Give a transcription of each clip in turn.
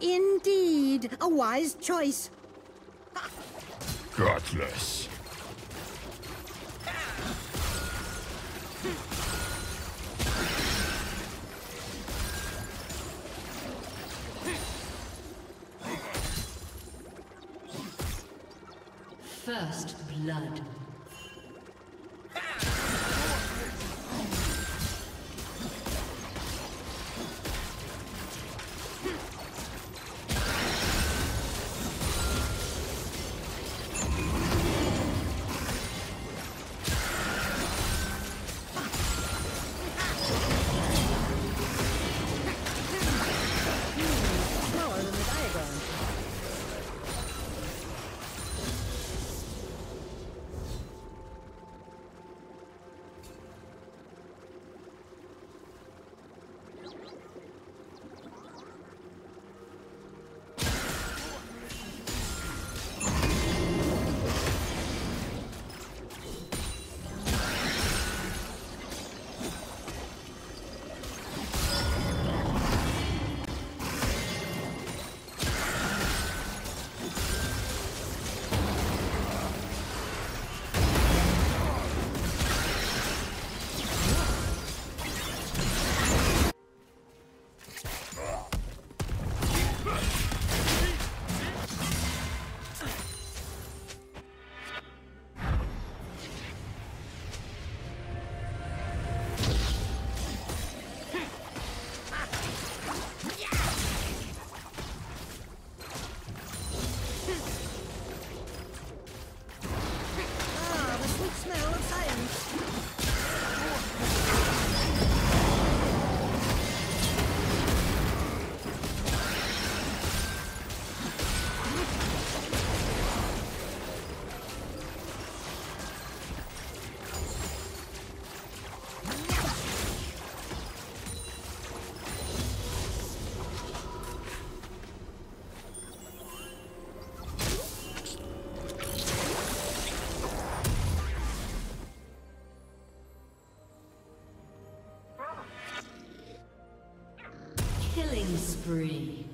Indeed, a wise choice. Gutless. First blood. Killing spree.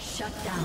Shut down.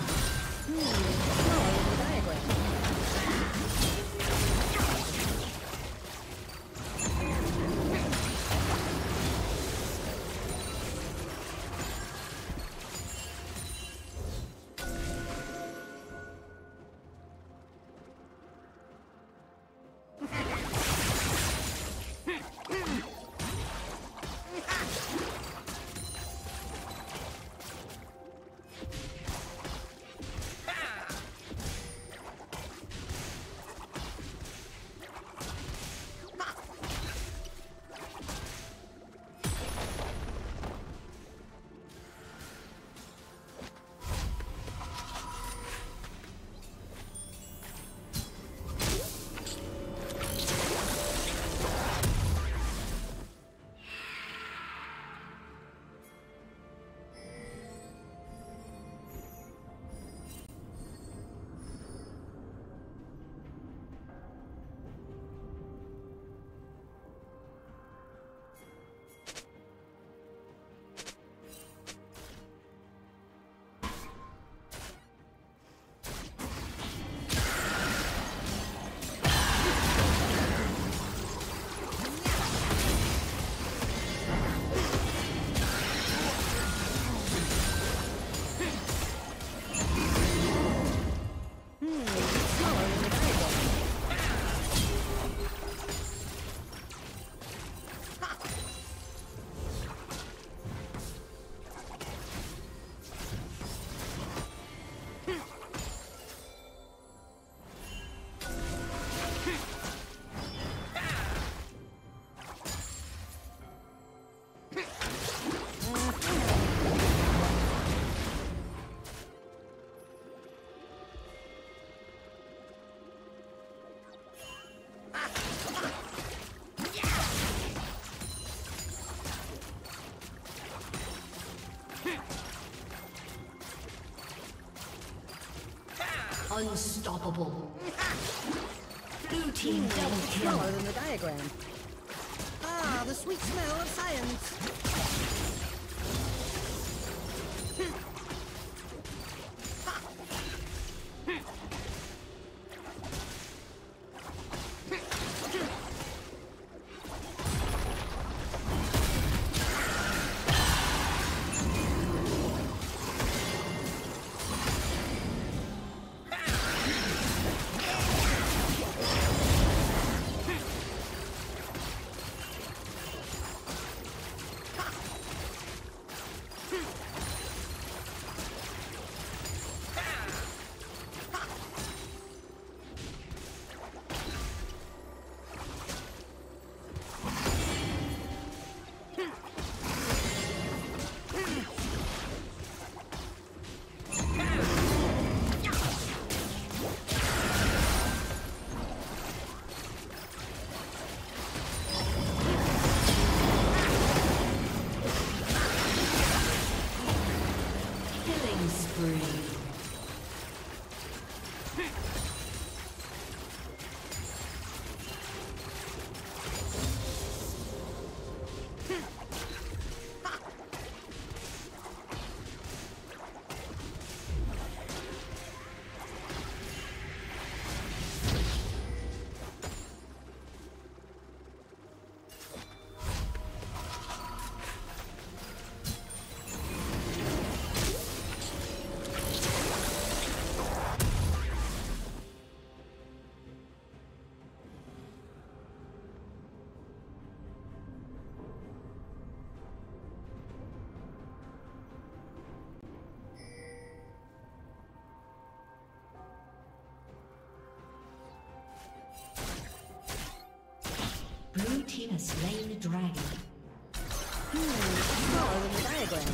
Unstoppable. Blue team double kill. Smaller than the diagram. Ah, the sweet smell of science. Blue team has slain the dragon. Smaller than the diagram.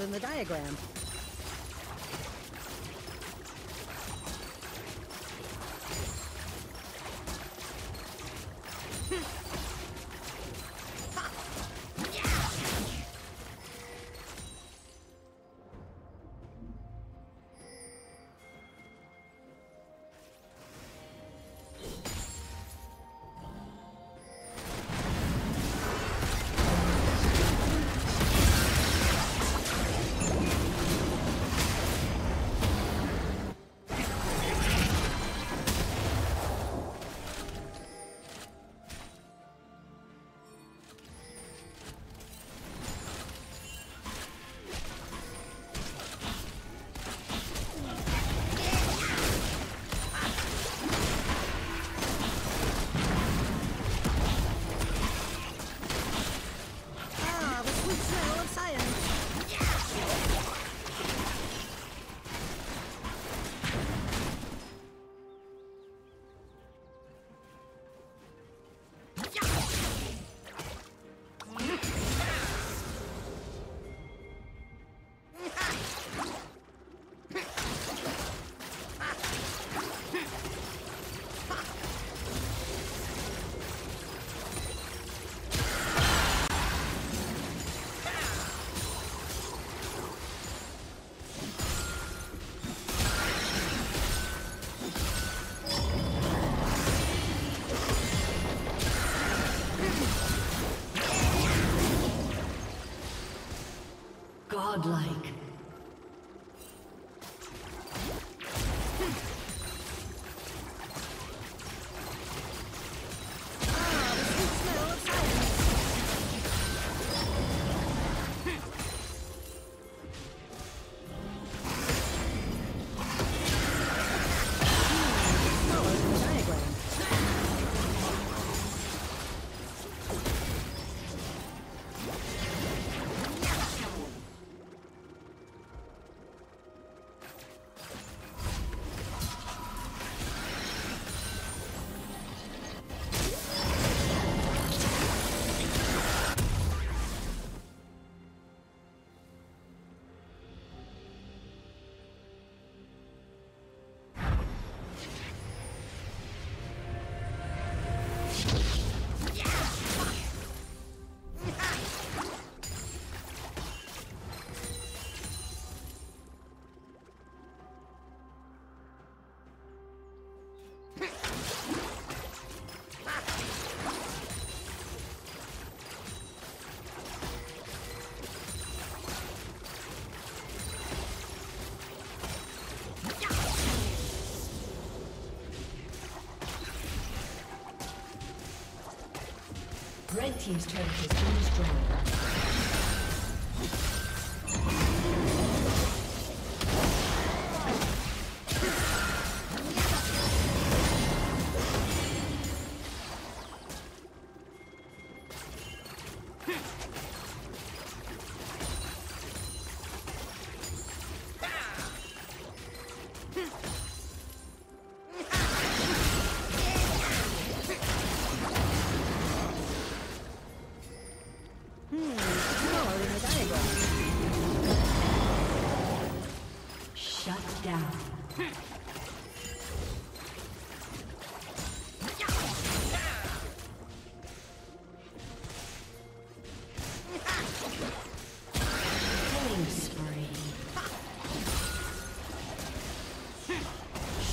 Than the diagram. Godlike. team's turret has been destroyed.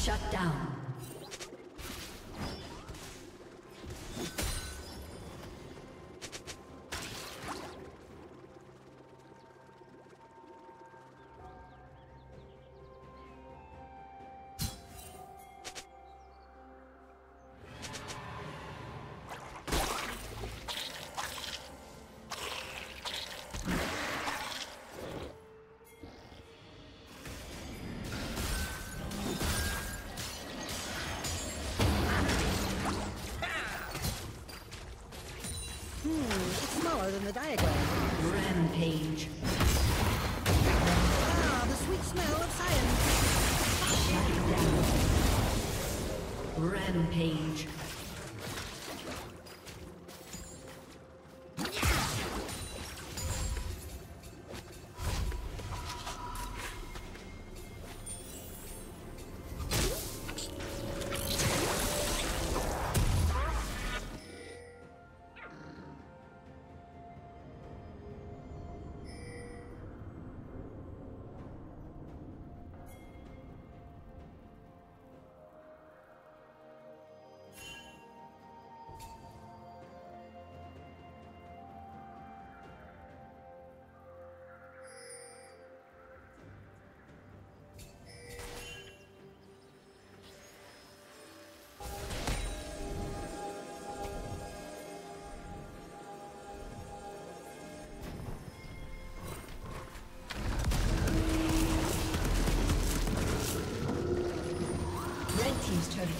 Shut down. Than the diagram. Rampage. Ah, the sweet smell of science. Shut down. Rampage. His turret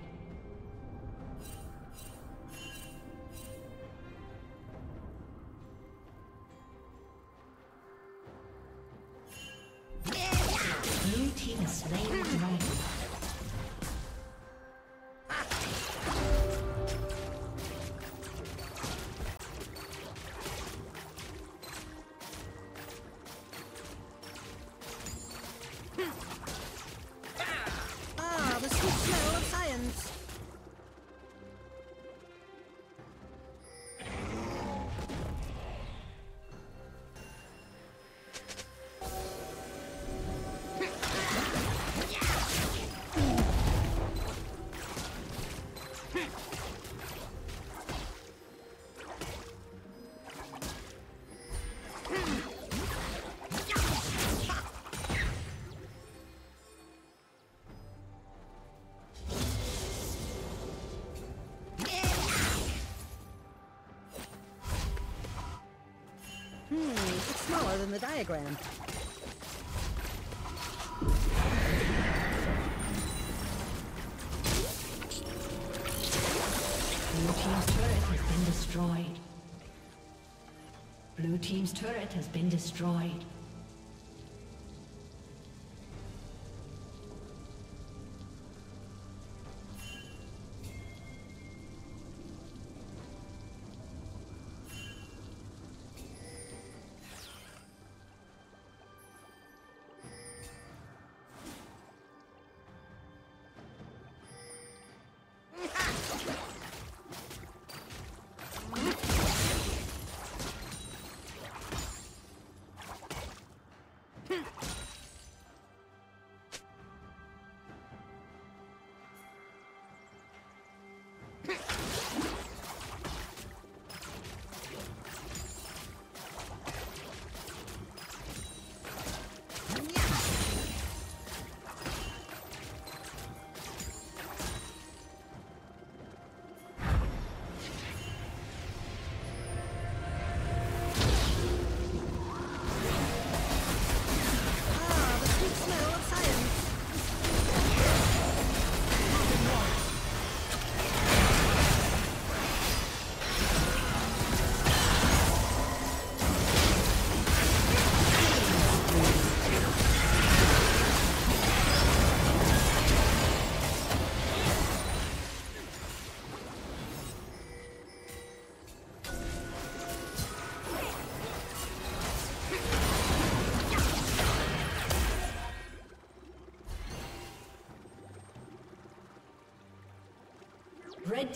Blue team's turret has been destroyed. Blue team has slain the dragon. Smaller than the diagram. Blue team's turret has been destroyed. Blue team's turret has been destroyed. Let's go. Red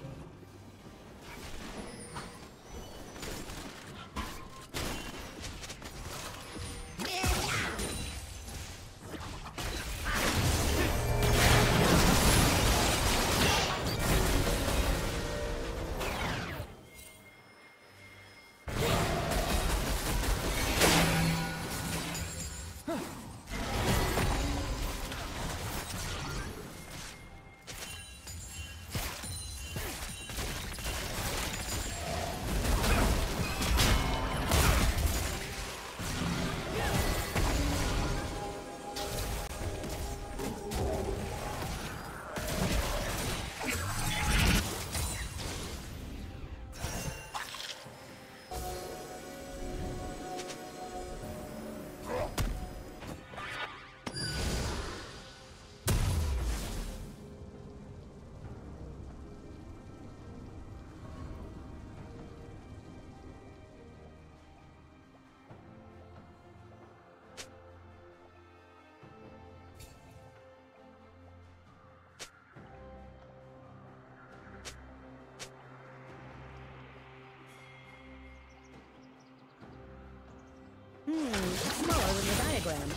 It's smaller than the diagram.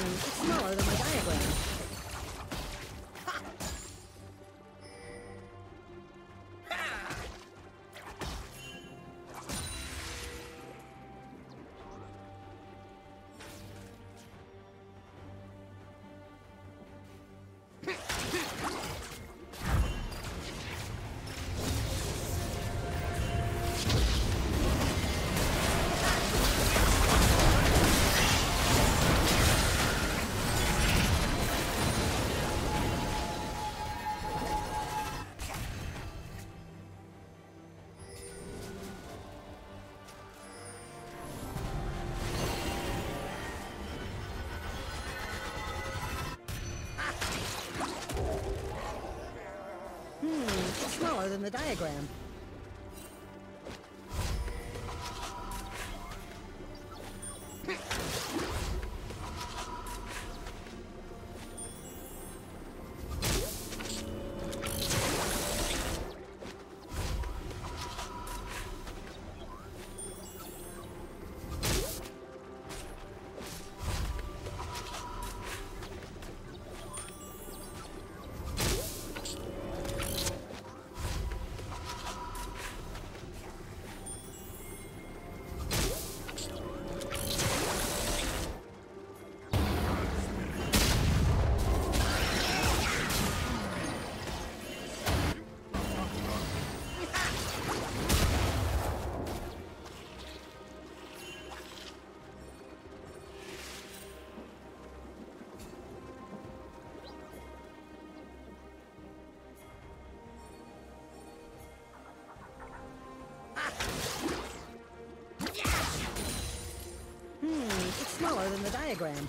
It's smaller than my diagram. smaller than the diagram. Smaller than the diagram.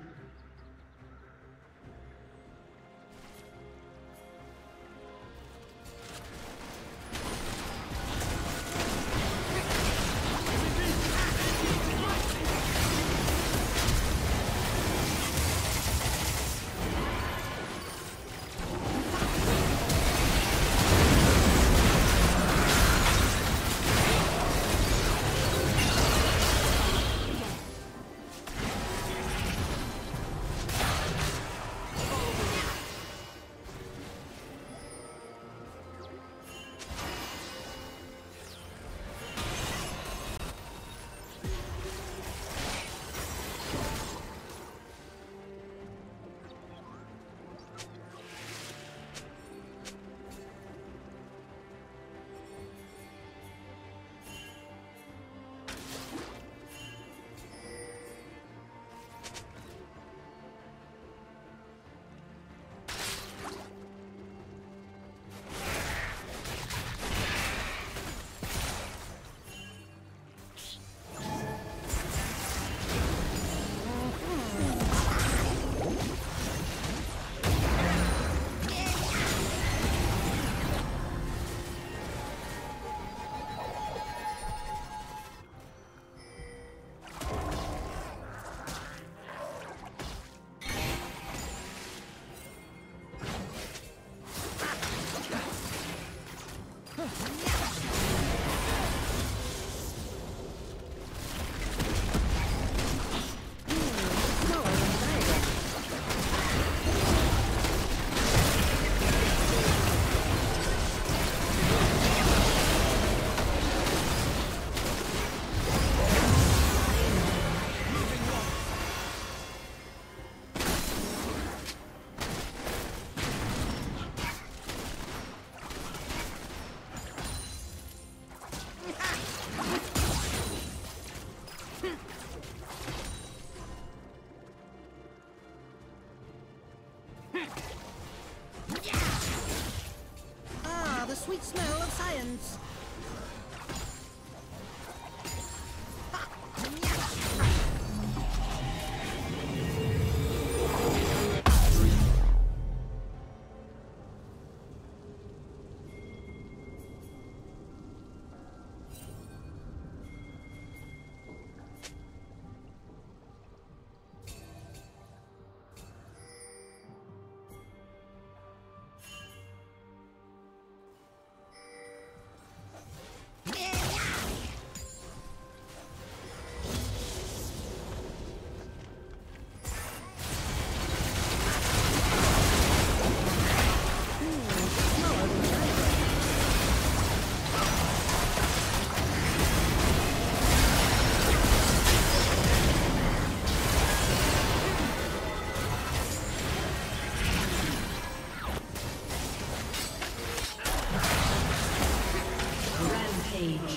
Sweet smell of science. stage.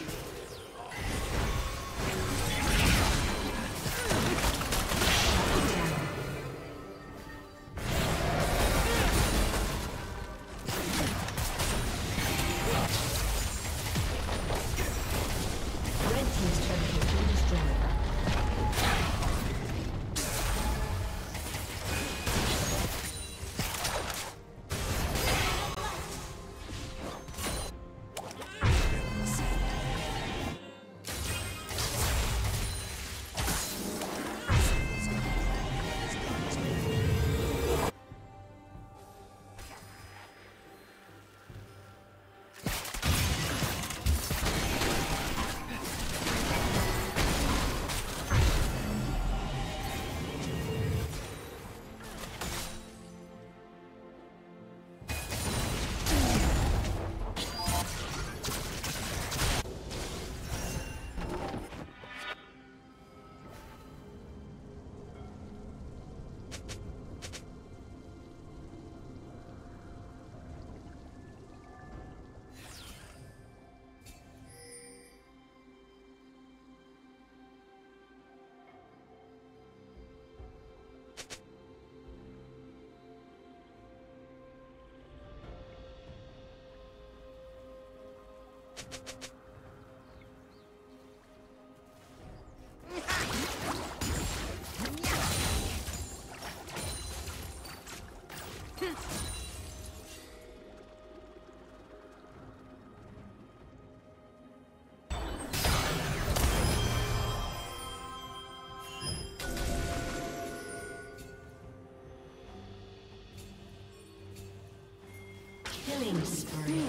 Killing spree.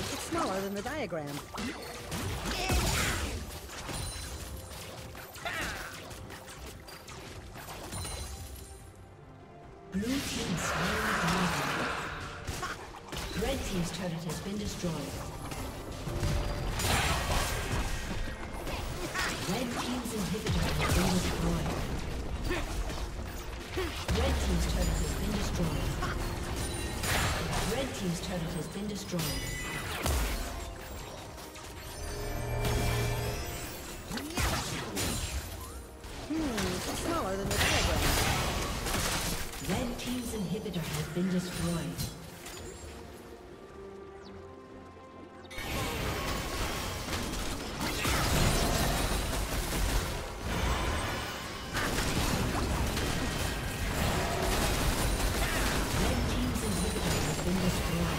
It's smaller than the diagram. It's smaller than the diagram. Blue team's turret. Red team's turret has been destroyed. Red team's inhibitor has been destroyed. Red team's turret has been destroyed. Red team's turret has been destroyed. Been destroyed. Red team's inhibitor has been destroyed.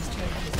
team's turret.